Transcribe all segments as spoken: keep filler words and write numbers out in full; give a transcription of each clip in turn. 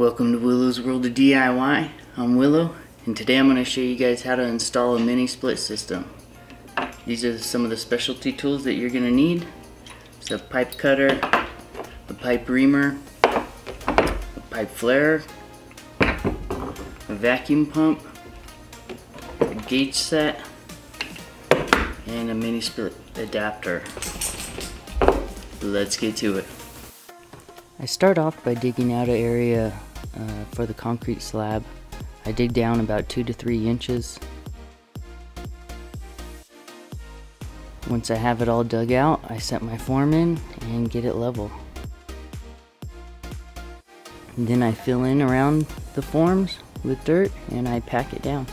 Welcome to Willow's World of D I Y. I'm Willow, and today I'm going to show you guys how to install a mini split system. These are some of the specialty tools that you're going to need. It's a pipe cutter, a pipe reamer, a pipe flarer, a vacuum pump, a gauge set, and a mini split adapter. Let's get to it. I start off by digging out an area uh, for the concrete slab. I dig down about two to three inches. Once I have it all dug out, I set my form in and get it level. And then I fill in around the forms with dirt and I pack it down.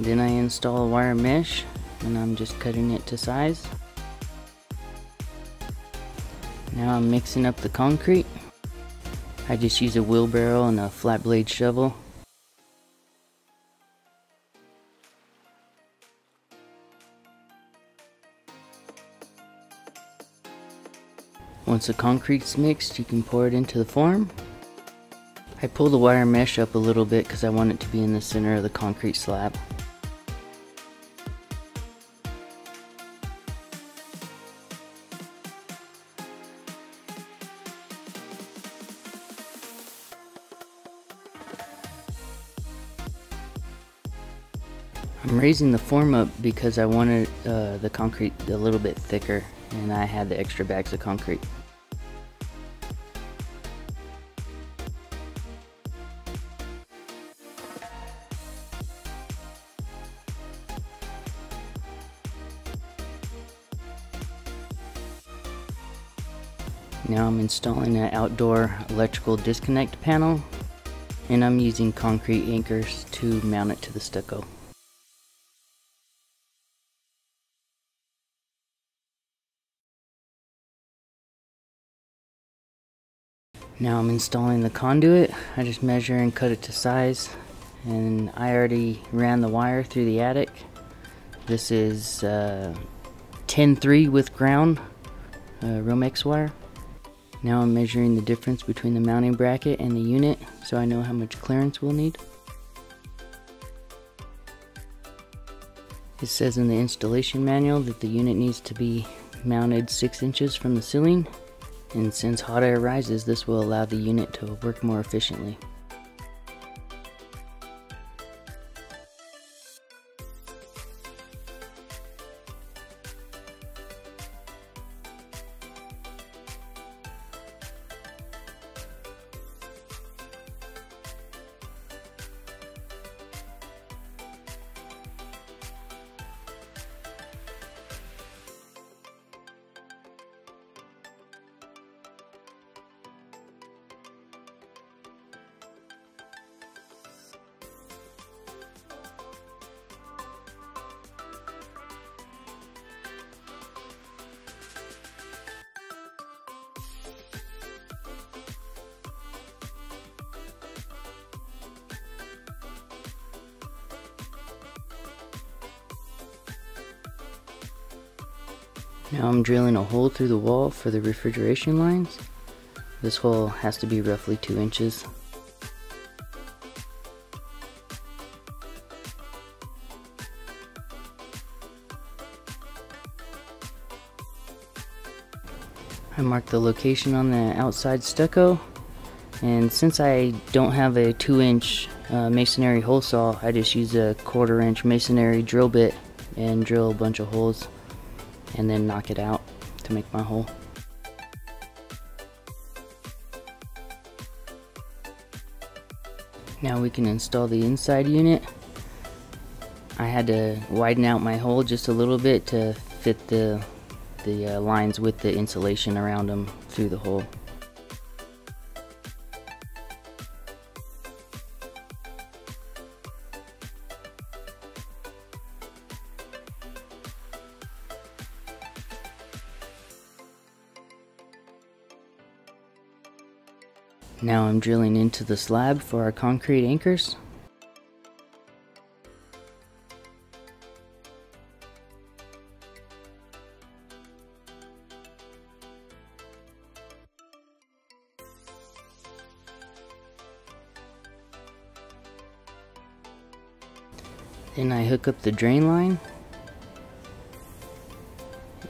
Then I install a wire mesh and I'm just cutting it to size. Now I'm mixing up the concrete. I just use a wheelbarrow and a flat blade shovel. Once the concrete's mixed, you can pour it into the form. I pull the wire mesh up a little bit because I want it to be in the center of the concrete slab. I'm raising the form up because I wanted uh, the concrete a little bit thicker, and I had the extra bags of concrete. Now I'm installing an outdoor electrical disconnect panel, and I'm using concrete anchors to mount it to the stucco. Now I'm installing the conduit. I just measure and cut it to size, and I already ran the wire through the attic. This is uh, ten three with ground uh, Romex wire. Now I'm measuring the difference between the mounting bracket and the unit so I know how much clearance we'll need. It says in the installation manual that the unit needs to be mounted six inches from the ceiling. And since hot air rises, this will allow the unit to work more efficiently. Now I'm drilling a hole through the wall for the refrigeration lines. This hole has to be roughly two inches. I marked the location on the outside stucco, and since I don't have a two inch uh, masonry hole saw, I just use a quarter inch masonry drill bit and drill a bunch of holes and then knock it out to make my hole. Now we can install the inside unit. I had to widen out my hole just a little bit to fit the, the uh, lines with the insulation around them through the hole. Now I'm drilling into the slab for our concrete anchors. Then I hook up the drain line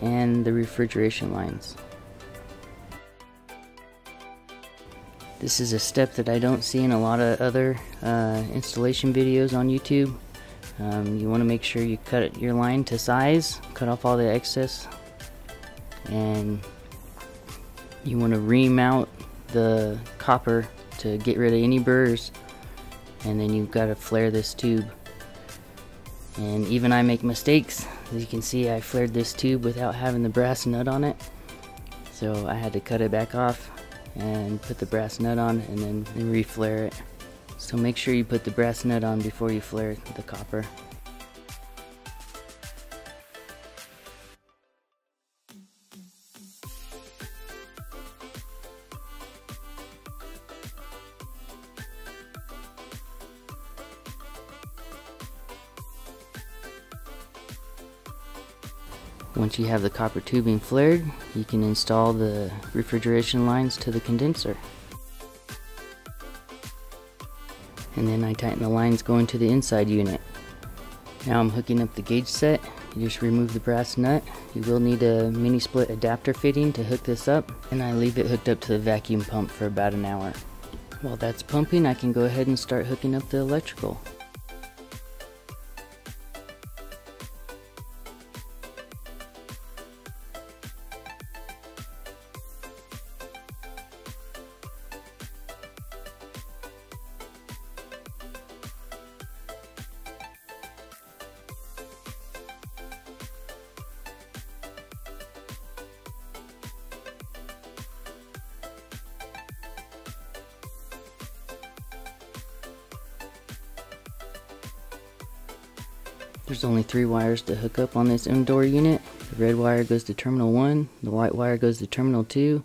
and the refrigeration lines. This is a step that I don't see in a lot of other uh, installation videos on YouTube. Um, you want to make sure you cut your line to size, cut off all the excess, and you want to remount the copper to get rid of any burrs, and then you've got to flare this tube. And even I make mistakes. As you can see, I flared this tube without having the brass nut on it, so I had to cut it back off and put the brass nut on and then and re-flare it. So make sure you put the brass nut on before you flare the copper. Once you have the copper tubing flared, you can install the refrigeration lines to the condenser. And then I tighten the lines going to the inside unit. Now I'm hooking up the gauge set. You just remove the brass nut. You will need a mini split adapter fitting to hook this up, and I leave it hooked up to the vacuum pump for about an hour. While that's pumping, I can go ahead and start hooking up the electrical. There's only three wires to hook up on this indoor unit. The red wire goes to terminal one, the white wire goes to terminal two,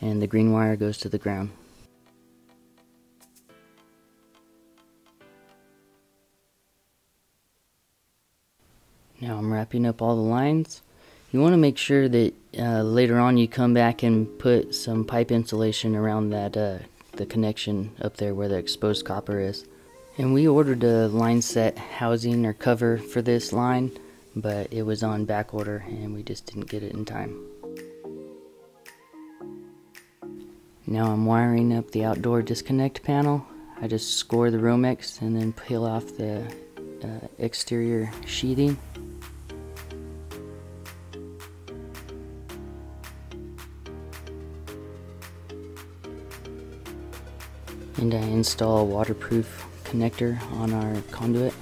and the green wire goes to the ground. Now I'm wrapping up all the lines. You want to make sure that uh, later on you come back and put some pipe insulation around that uh, the connection up there where the exposed copper is. And we ordered a line set housing or cover for this line, but it was on back order and we just didn't get it in time. Now I'm wiring up the outdoor disconnect panel. I just score the Romex and then peel off the uh, exterior sheathing. And I install a waterproof connector on our conduit.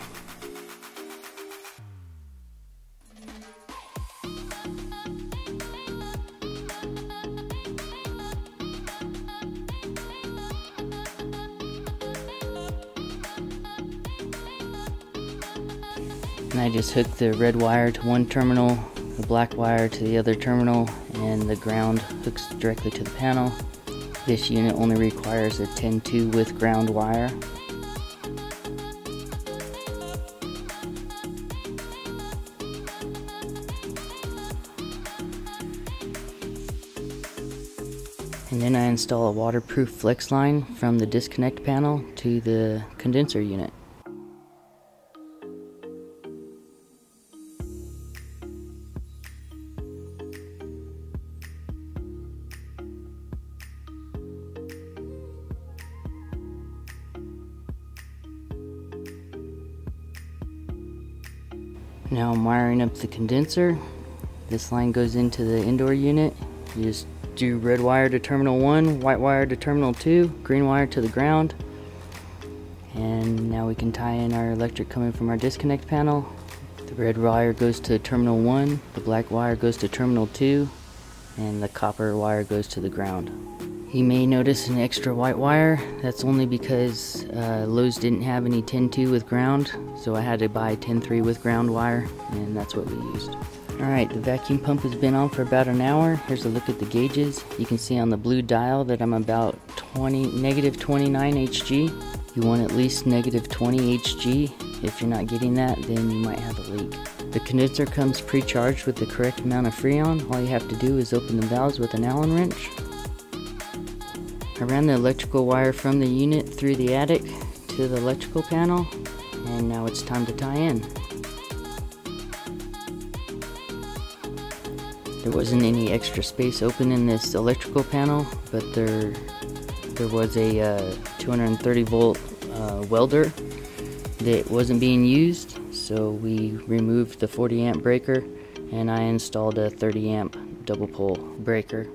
And I just hook the red wire to one terminal, the black wire to the other terminal, and the ground hooks directly to the panel. This unit only requires a ten two with ground wire. And then I install a waterproof flex line from the disconnect panel to the condenser unit. Now I'm wiring up the condenser. This line goes into the indoor unit. You just do red wire to terminal one, white wire to terminal two, green wire to the ground. And now we can tie in our electric coming from our disconnect panel. The red wire goes to terminal one, the black wire goes to terminal two, and the copper wire goes to the ground. You may notice an extra white wire. That's only because uh, Lowe's didn't have any ten two with ground, so I had to buy ten three with ground wire, and that's what we used. Alright, the vacuum pump has been on for about an hour. Here's a look at the gauges. You can see on the blue dial that I'm about negative twenty-nine H G. You want at least negative twenty H G. If you're not getting that, then you might have a leak. The condenser comes pre-charged with the correct amount of Freon. All you have to do is open the valves with an Allen wrench. I ran the electrical wire from the unit through the attic to the electrical panel, and now it's time to tie in. There wasn't any extra space open in this electrical panel, but there there was a uh, two hundred thirty volt uh, welder that wasn't being used, so we removed the forty amp breaker and I installed a thirty amp double pole breaker.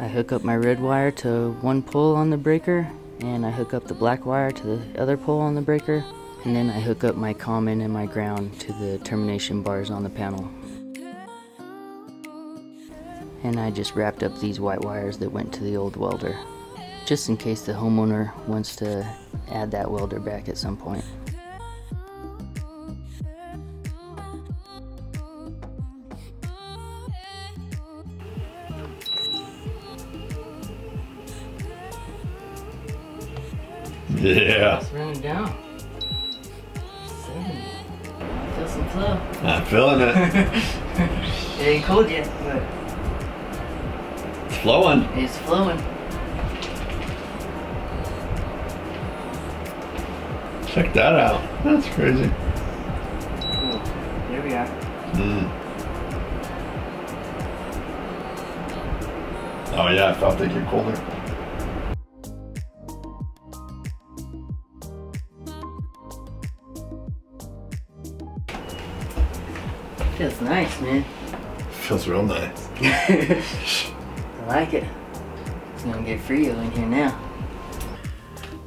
I hook up my red wire to one pole on the breaker, and I hook up the black wire to the other pole on the breaker, and then I hook up my common and my ground to the termination bars on the panel. And I just wrapped up these white wires that went to the old welder, just in case the homeowner wants to add that welder back at some point. Yeah. It's running down. seventy. I feel some flow. I'm feeling it. It ain't cold yet, but it's flowing. It's flowing. Check that out. That's crazy. Cool. There we are. Mm. Oh yeah, I felt they get colder. Feels nice, man. Feels real nice. I like it. It's gonna get Freo in here now.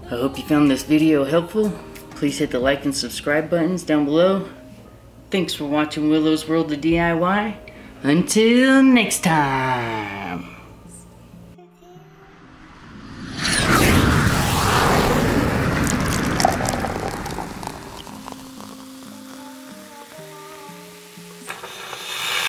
I hope you found this video helpful. Please hit the like and subscribe buttons down below. Thanks for watching Willow's World of D I Y. Until next time.